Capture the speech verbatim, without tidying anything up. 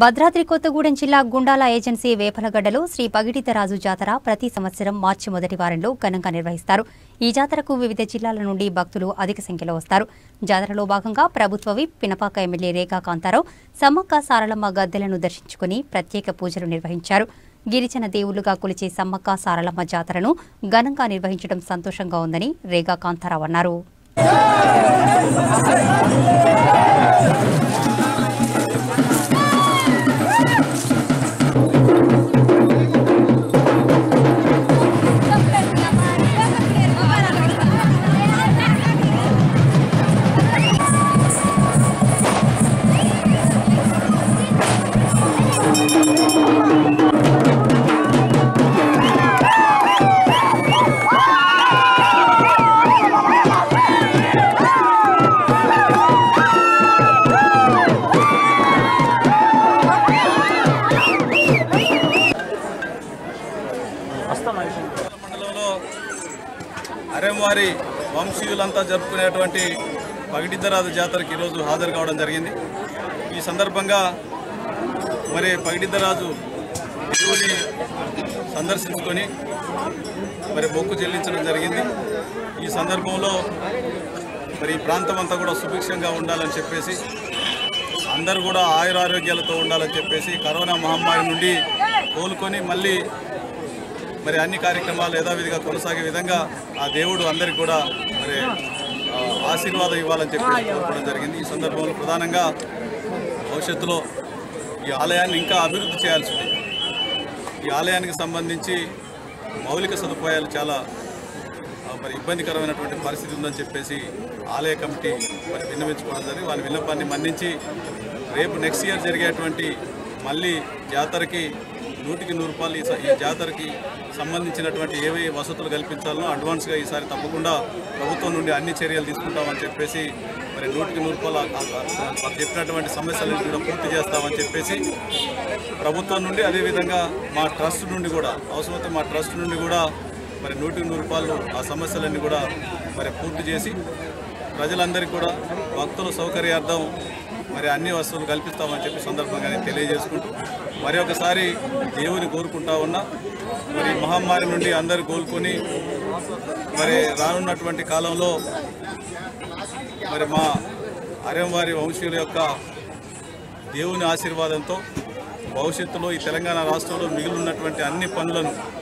భద్రాద్రి కొత్తగూడెం జిల్లా గుండాల ఏజెన్సీ వేపలగడ్డలో శ్రీ పగిడిద్ద రాజు జాతర ప్రతి సంవత్సరం మార్చి మొదటి వారంలో ఘనంగా నిర్వహిస్తారు. ఈ జాతరకు వివిధ జిల్లాల నుండి భక్తులు అధిక సంఖ్యలో వస్తారు. జాతరలో భాగంగా ప్రభుత్వ విప్ పినపాక ఎమ్మెల్యే రేగా కాంతారావు సమ్మక్క సారలమ్మ గద్దెలను దర్శించుకుని ప్రత్యేక పూజలు నిర్వహించారు. గిరిజన దేవుళ్లుగా కొలిచే సమ్మక్క సారలమ్మ జాతరను ఘనంగా నిర్వహించడం సంతోషంగా ఉందని రేగా కాంతారావు అన్నారు. అరేమవారి వంశీయులంతా జరుపుకునేటువంటి పగిడిద్దరాజు జాతరకి ఈరోజు హాజరు కావడం జరిగింది. ఈ సందర్భంగా మరి పగిడిద్దరాజు దేవుని సందర్శించుకొని మరి మొక్కు చెల్లించడం జరిగింది. ఈ సందర్భంలో మరి ప్రాంతం అంతా కూడా సుభిక్షంగా ఉండాలని చెప్పేసి, అందరూ కూడా ఆయురారోగ్యాలతో ఉండాలని చెప్పేసి, కరోనా మహమ్మారి నుండి కోలుకొని మళ్ళీ మరి అన్ని కార్యక్రమాలు యథావిధిగా కొనసాగే విధంగా ఆ దేవుడు అందరికీ కూడా మరి ఆశీర్వాదం ఇవ్వాలని చెప్పి కోరుకోవడం జరిగింది. ఈ సందర్భంలో ప్రధానంగా భవిష్యత్తులో ఈ ఆలయాన్ని ఇంకా అభివృద్ధి చేయాల్సి ఉంది. ఈ ఆలయానికి సంబంధించి మౌలిక సదుపాయాలు చాలా మరి ఇబ్బందికరమైనటువంటి పరిస్థితి ఉందని చెప్పేసి ఆలయ కమిటీ మరి విన్నవించుకోవడం జరిగింది. వాళ్ళ విన్నపాన్ని మన్నించి రేపు నెక్స్ట్ ఇయర్ జరిగేటువంటి మళ్ళీ జాతరకి నూటికి నూరు రూపాయలు ఈ జాతరకి సంబంధించినటువంటి ఏవే వసతులు కల్పించాలనో అడ్వాన్స్గా ఈసారి తప్పకుండా ప్రభుత్వం నుండి అన్ని చర్యలు తీసుకుంటామని చెప్పేసి మరి నూటికి నూరు రూపాయలు చెప్పినటువంటి సమస్యలను కూడా పూర్తి చేస్తామని చెప్పేసి ప్రభుత్వం నుండి, అదేవిధంగా మా ట్రస్ట్ నుండి కూడా అవసరమైతే మా ట్రస్ట్ నుండి కూడా మరి నూటికి నూరు రూపాయలు ఆ సమస్యలన్నీ కూడా మరి పూర్తి చేసి ప్రజలందరికీ కూడా భక్తుల సౌకర్యార్థం మరి అన్ని వస్తువులు కల్పిస్తామని చెప్పి సందర్భంగా నేను తెలియజేసుకుంటూ మరి ఒకసారి దేవుని కోరుకుంటా ఉన్నా. మరి మహమ్మారి నుండి అందరూ కోలుకొని మరి రానున్నటువంటి కాలంలో మరి మా అరేంవారి వంశీయుల యొక్క దేవుని ఆశీర్వాదంతో భవిష్యత్తులో ఈ తెలంగాణ రాష్ట్రంలో మిగిలినటువంటి అన్ని పనులను